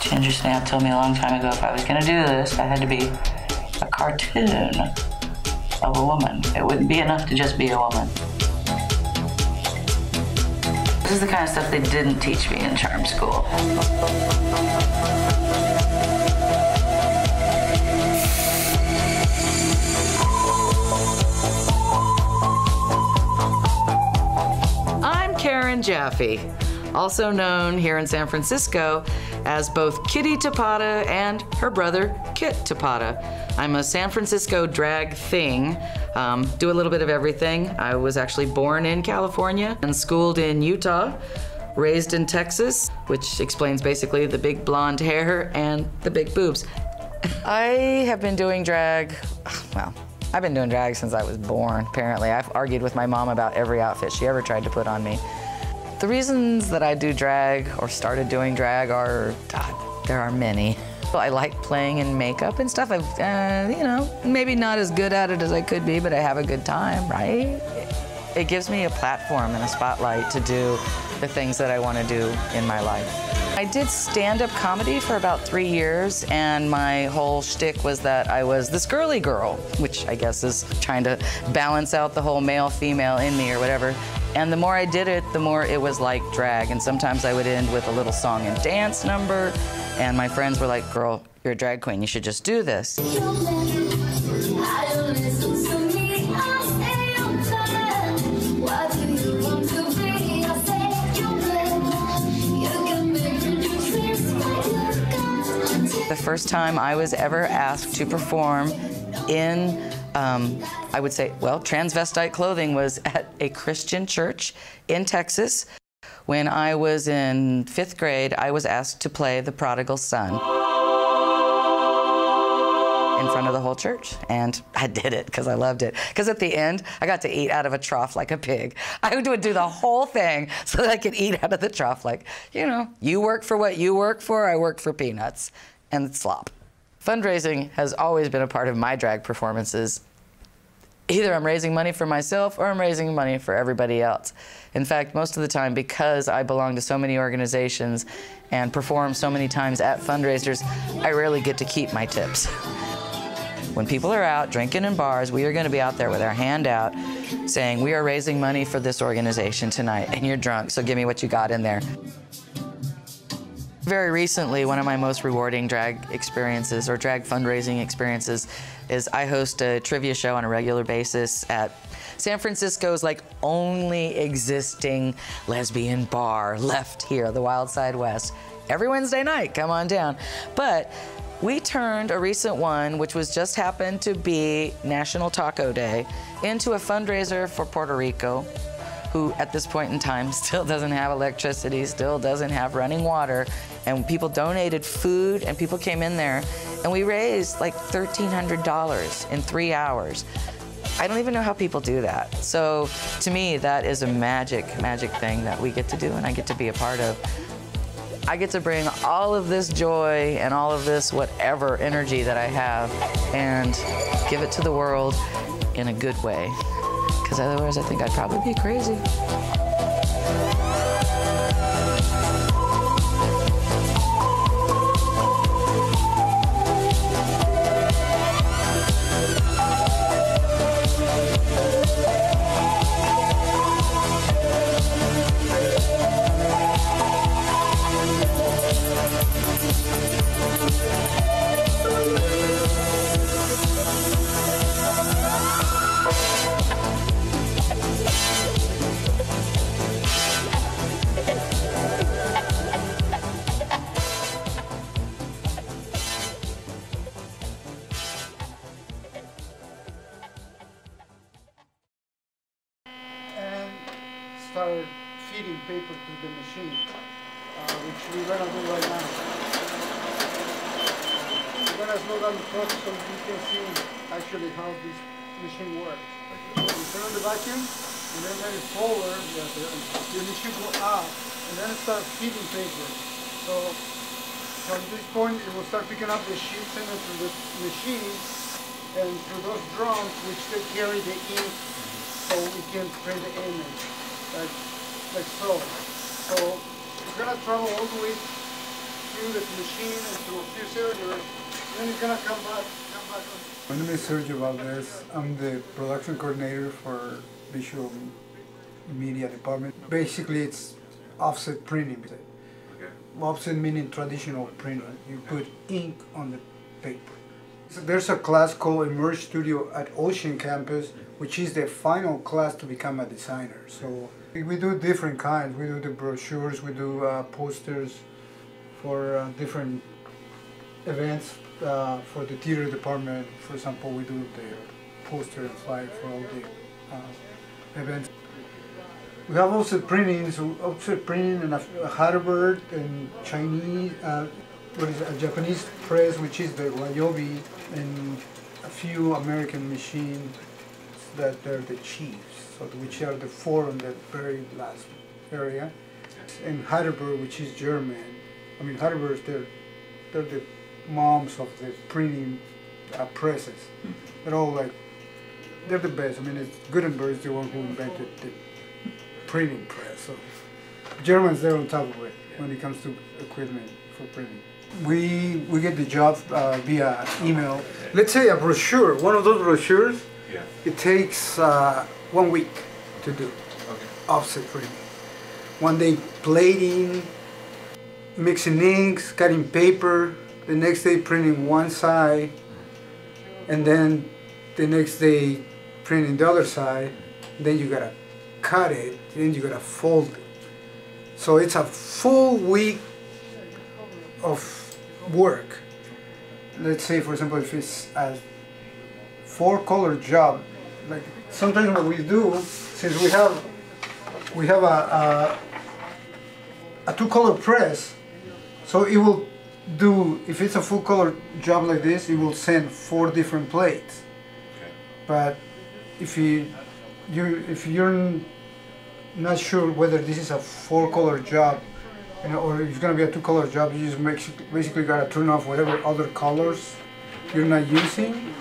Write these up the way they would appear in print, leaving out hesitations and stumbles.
Ginger Snap told me a long time ago if I was going to do this, I had to be a cartoon of a woman. It wouldn't be enough to just be a woman. This is the kind of stuff they didn't teach me in charm school. I'm Karen Jaffie, also known here in San Francisco as both Kitty Tapata and her brother, Kit Tapata. I'm a San Francisco drag thing, do a little bit of everything. I was actually born in California and schooled in Utah, raised in Texas, which explains basically the big blonde hair and the big boobs. I have been doing drag, well, I've been doing drag since I was born, apparently. I've argued with my mom about every outfit she ever tried to put on me. The reasons that I do drag or started doing drag are, God, there are many. I like playing in makeup and stuff. I've, you know, maybe not as good at it as I could be, but I have a good time, right? It gives me a platform and a spotlight to do the things that I want to do in my life. I did stand-up comedy for about 3 years, and my whole shtick was that I was this girly girl, which I guess is trying to balance out the whole male-female in me or whatever. And the more I did it, the more it was like drag. And sometimes I would end with a little song and dance number. And my friends were like, girl, you're a drag queen. You should just do this. The first time I was ever asked to perform in I would say, well, transvestite clothing was at a Christian church in Texas. When I was in 5th grade, I was asked to play the prodigal son in front of the whole church. And I did it because I loved it. Because at the end, I got to eat out of a trough like a pig. I would do the whole thing so that I could eat out of the trough like, you know, you work for what you work for, I work for peanuts and slop. Fundraising has always been a part of my drag performances. Either I'm raising money for myself or I'm raising money for everybody else. In fact, most of the time, because I belong to so many organizations and perform so many times at fundraisers, I rarely get to keep my tips. When people are out drinking in bars, we are going to be out there with our hand out saying, we are raising money for this organization tonight, and you're drunk, so give me what you got in there. Very recently, one of my most rewarding drag experiences or drag fundraising experiences is I host a trivia show on a regular basis at San Francisco's like only existing lesbian bar left here, the Wild Side West. Every Wednesday night, come on down. But we turned a recent one, which was just happened to be National Taco Day, into a fundraiser for Puerto Rico, who at this point in time still doesn't have electricity, still doesn't have running water, and people donated food and people came in there, and we raised like $1,300 in 3 hours. I don't even know how people do that. So to me, that is a magic, magic thing that we get to do and I get to be a part of. I get to bring all of this joy and all of this whatever energy that I have and give it to the world in a good way. Because otherwise I think I'd probably be crazy. Started feeding paper to the machine, which we're going to do right now. We're going to slow down the process so you can see actually how this machine works. You turn on the vacuum. and then let it forward, your machine will out, and then it starts feeding paper. So from this point, it will start picking up the sheets and it through the machine, and through those drums, which they carry the ink, so we can print the image, like so. So you're gonna travel all the way through the machine and through a few cylinders, and then you're gonna come back. My name is Sergio Valdez. I'm the production coordinator for visual media department. Basically, it's offset printing. Okay. Offset meaning traditional printing. You put ink on the paper. So there's a class called Emerge Studio at Ocean Campus, which is the final class to become a designer. So we do different kinds. We do the brochures, we do posters for different events. For the theater department, for example, we do the poster and flyer for all the events. We have offset printing in Heidelberg and Chinese, a Japanese press, which is the Ryobi, and a few American machines that they're the chiefs, so which are the four in that very last area. And Heidelberg, which is German. I mean, Heidelberg, they're the moms of the printing presses. They're all like, they're the best. I mean, it's Gutenberg is the one who invented the printing press. So Germans, they're on top of it when it comes to equipment for printing. We get the job via email. Let's say a brochure, one of those brochures, yeah. It takes 1 week to do, okay. Offset printing. 1 day plating, mixing inks, cutting paper, the next day printing one side, and then the next day printing the other side, then you gotta cut it, then you gotta fold it. So it's a full week of work. Let's say, for example, if it's a four-color job, like sometimes what we do, since we have a two-color press, so it will do, if it's a full color job like this, it will send 4 different plates. Okay. But if you're not sure whether this is a 4-color job, you know, or it's gonna be a 2-color job, you just basically gotta turn off whatever other colors you're not using,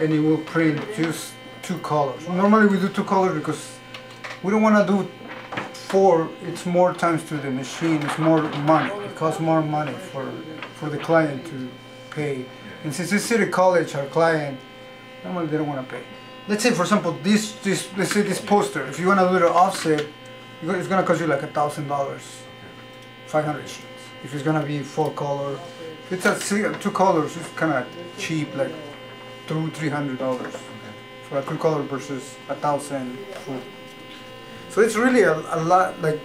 and it will print just 2 colors. Normally we do 2 colors because we don't wanna do 4. It's more times to the machine. It's more money. It costs more money for the client to pay. And since this city college, our client, normally they don't want to pay. Let's say, for example, let's say this poster. If you want to do the offset, it's going to cost you like $1,000, 500 sheets. If it's going to be 4-color, if it's a 2 colors, it's kind of cheap, like $300 for a 2-color versus $1,000 for. So it's really a lot. Like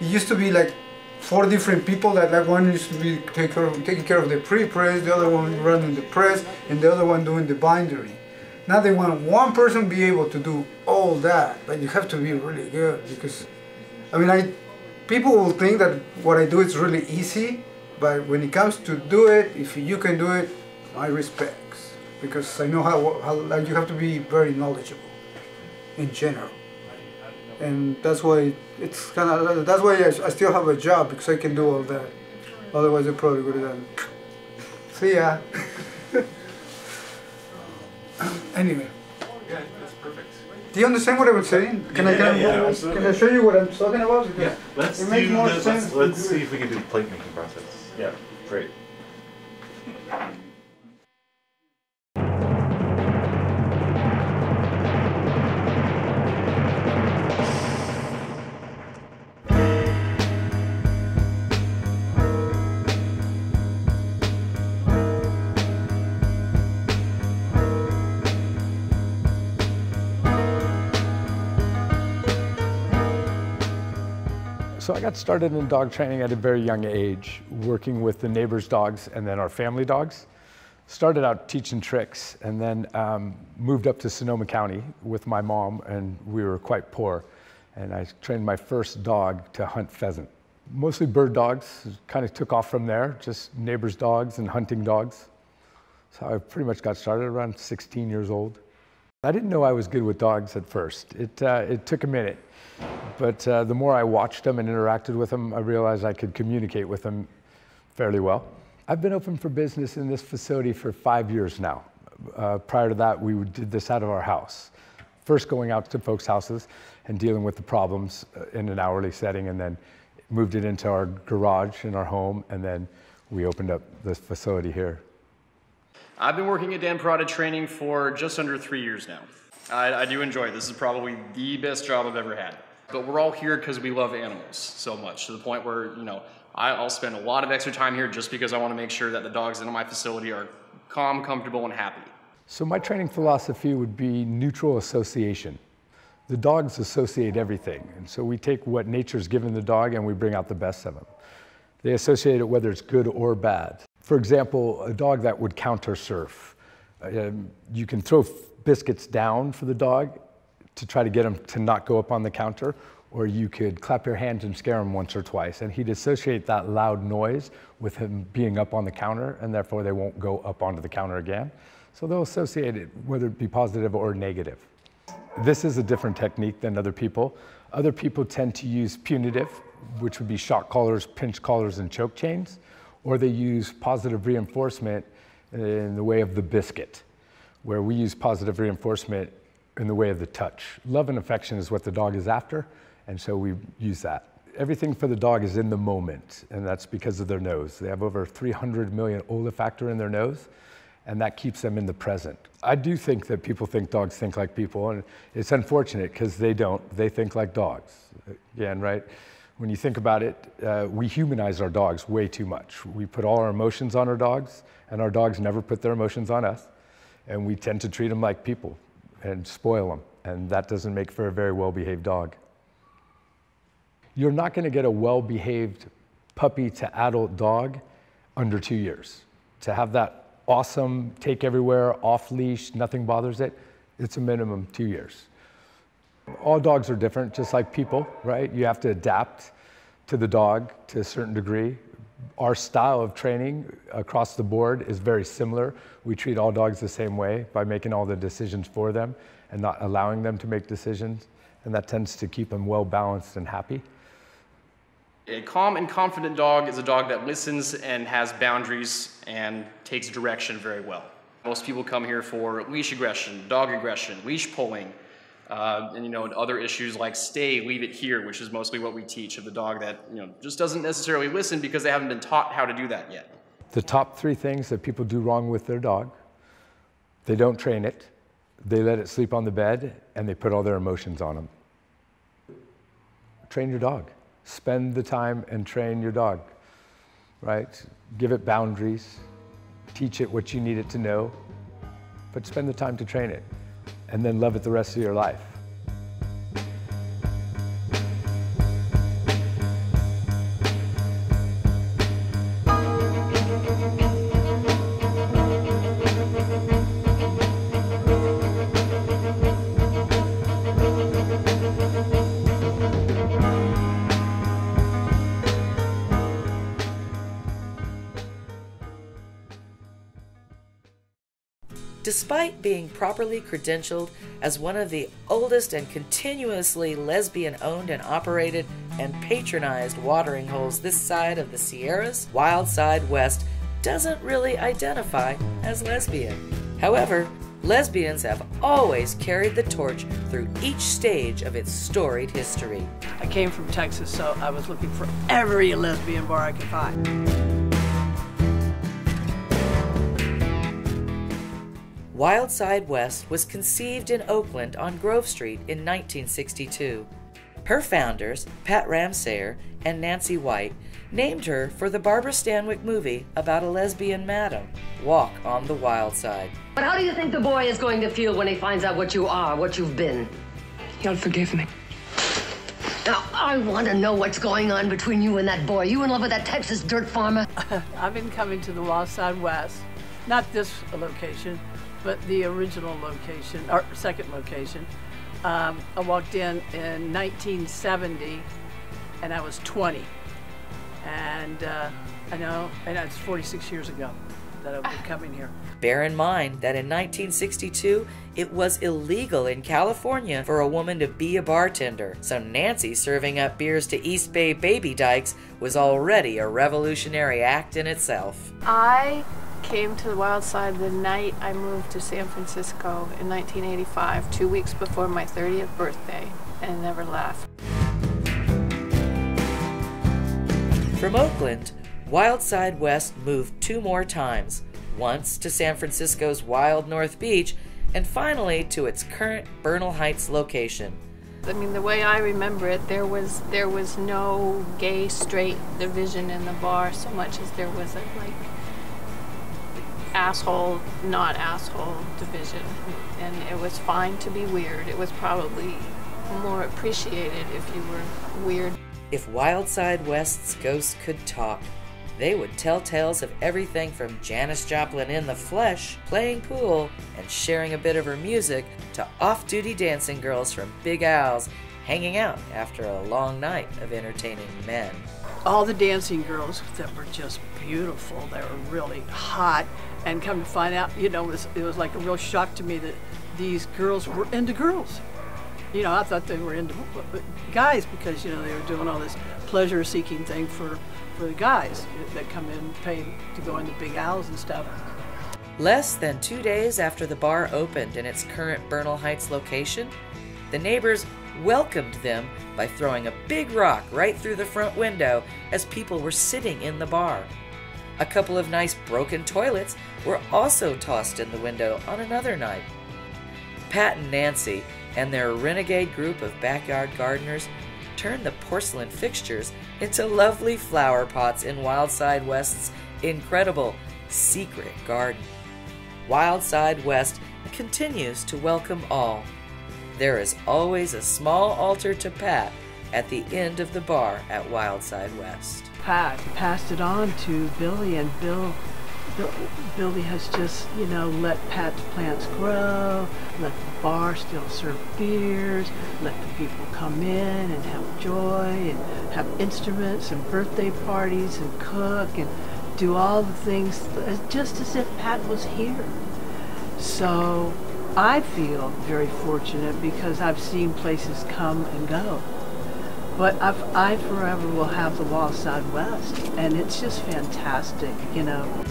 it used to be like 4 different people that like one used to be taking care of the pre-press, the other one running the press, and the other one doing the bindery. Now they want one person be able to do all that, but you have to be really good because, I mean, people will think that what I do is really easy, but when it comes to do it, if you can do it, my respects, because I know how like you have to be very knowledgeable in general. And that's why it's kind of, that's why I still have a job, because I can do all that. Otherwise, I probably would have done. See ya. Anyway. Yeah, that's perfect. Do you understand what I was saying? Can I show you what I'm talking about? Because yeah, let's see if we can do the plate making process. Yeah, great. So I got started in dog training at a very young age, working with the neighbors' dogs and then our family dogs. Started out teaching tricks and then moved up to Sonoma County with my mom, and we were quite poor. And I trained my first dog to hunt pheasant. Mostly bird dogs, kind of took off from there, just neighbors' dogs and hunting dogs. So I pretty much got started around 16 years old. I didn't know I was good with dogs at first. It took a minute, but the more I watched them and interacted with them, I realized I could communicate with them fairly well. I've been open for business in this facility for 5 years now. Prior to that, we did this out of our house. First going out to folks' houses and dealing with the problems in an hourly setting, and then moved it into our garage in our home, and then we opened up this facility here. I've been working at Dan Parada Training for just under 3 years now. I do enjoy it. This is probably the best job I've ever had. But we're all here because we love animals so much, to the point where, you know, I'll spend a lot of extra time here just because I want to make sure that the dogs in my facility are calm, comfortable, and happy. So my training philosophy would be neutral association. The dogs associate everything, and so we take what nature's given the dog and we bring out the best of them. They associate it whether it's good or bad. For example, a dog that would counter surf. You can throw biscuits down for the dog to try to get him to not go up on the counter, or you could clap your hands and scare him once or twice, and he'd associate that loud noise with him being up on the counter, and therefore they won't go up onto the counter again. So they'll associate it, whether it be positive or negative. This is a different technique than other people. Other people tend to use punitive, which would be shock collars, pinch collars, and choke chains, or they use positive reinforcement in the way of the biscuit, where we use positive reinforcement in the way of the touch. Love and affection is what the dog is after, and so we use that. Everything for the dog is in the moment, and that's because of their nose. They have over 300 million olfactor in their nose, and that keeps them in the present. I do think that people think dogs think like people, and it's unfortunate because they don't. They think like dogs, again, right? When you think about it, we humanize our dogs way too much. We put all our emotions on our dogs, and our dogs never put their emotions on us. And we tend to treat them like people and spoil them. And that doesn't make for a very well-behaved dog. You're not going to get a well-behaved puppy to adult dog under 2 years. To have that awesome, take everywhere, off-leash, nothing bothers it, it's a minimum 2 years. All dogs are different, just like people, right? You have to adapt to the dog to a certain degree. Our style of training across the board is very similar. We treat all dogs the same way by making all the decisions for them and not allowing them to make decisions. And that tends to keep them well balanced and happy. A calm and confident dog is a dog that listens and has boundaries and takes direction very well. Most people come here for leash aggression, dog aggression, leash pulling, and you know, other issues like stay, leave it here, which is mostly what we teach of the dog that, you know, just doesn't necessarily listen because they haven't been taught how to do that yet. The top three things that people do wrong with their dog: they don't train it, they let it sleep on the bed, and they put all their emotions on them. Train your dog. Spend the time and train your dog, right? Give it boundaries, teach it what you need it to know, but spend the time to train it. And then love it the rest of your life. Despite being properly credentialed as one of the oldest and continuously lesbian-owned and operated and patronized watering holes this side of the Sierras, Wild Side West doesn't really identify as lesbian. However, lesbians have always carried the torch through each stage of its storied history. I came from Texas, so I was looking for every lesbian bar I could find. Wild Side West was conceived in Oakland on Grove Street in 1962. Her founders, Pat Ramsayer and Nancy White, named her for the Barbara Stanwyck movie about a lesbian madam, Walk on the Wild Side. But how do you think the boy is going to feel when he finds out what you are, what you've been? He'll forgive me. Now, I want to know what's going on between you and that boy. You in love with that Texas dirt farmer? I've been coming to the Wild Side West, not this location, but the original location, or second location. I walked in 1970, and I was 20. And I know, and that's 46 years ago. that I would be coming here. Bear in mind that in 1962, it was illegal in California for a woman to be a bartender, so Nancy serving up beers to East Bay baby dykes was already a revolutionary act in itself. I came to the Wild Side the night I moved to San Francisco in 1985, 2 weeks before my 30th birthday, and never left. From Oakland, Wild Side West moved 2 more times, once to San Francisco's Wild North Beach, and finally to its current Bernal Heights location. I mean, the way I remember it, there was no gay, straight division in the bar so much as there was a, like, asshole, not asshole division. And it was fine to be weird. It was probably more appreciated if you were weird. If Wild Side West's ghosts could talk, they would tell tales of everything from Janis Joplin in the flesh, playing pool, and sharing a bit of her music, to off-duty dancing girls from Big Al's hanging out after a long night of entertaining men. All the dancing girls that were just beautiful, they were really hot, and come to find out, you know, it was like a real shock to me that these girls were into girls. You know, I thought they were into guys because, you know, they were doing all this pleasure-seeking thing for the guys that come in and pay to go into Big Al's and stuff. Less than 2 days after the bar opened in its current Bernal Heights location, the neighbors welcomed them by throwing a big rock right through the front window as people were sitting in the bar. A couple of nice broken toilets were also tossed in the window on another night. Pat and Nancy and their renegade group of backyard gardeners turned the porcelain fixtures into lovely flower pots in Wild Side West's incredible secret garden. Wild Side West continues to welcome all. There is always a small altar to Pat at the end of the bar at Wild Side West. Pat passed it on to Billy, and Billy has just, you know, let Pat's plants grow, let the bar still serve beers, let the people come in and have joy and have instruments and birthday parties and cook and do all the things just as if Pat was here. So I feel very fortunate because I've seen places come and go. But I forever will have the Wild Side West, and it's just fantastic, you know.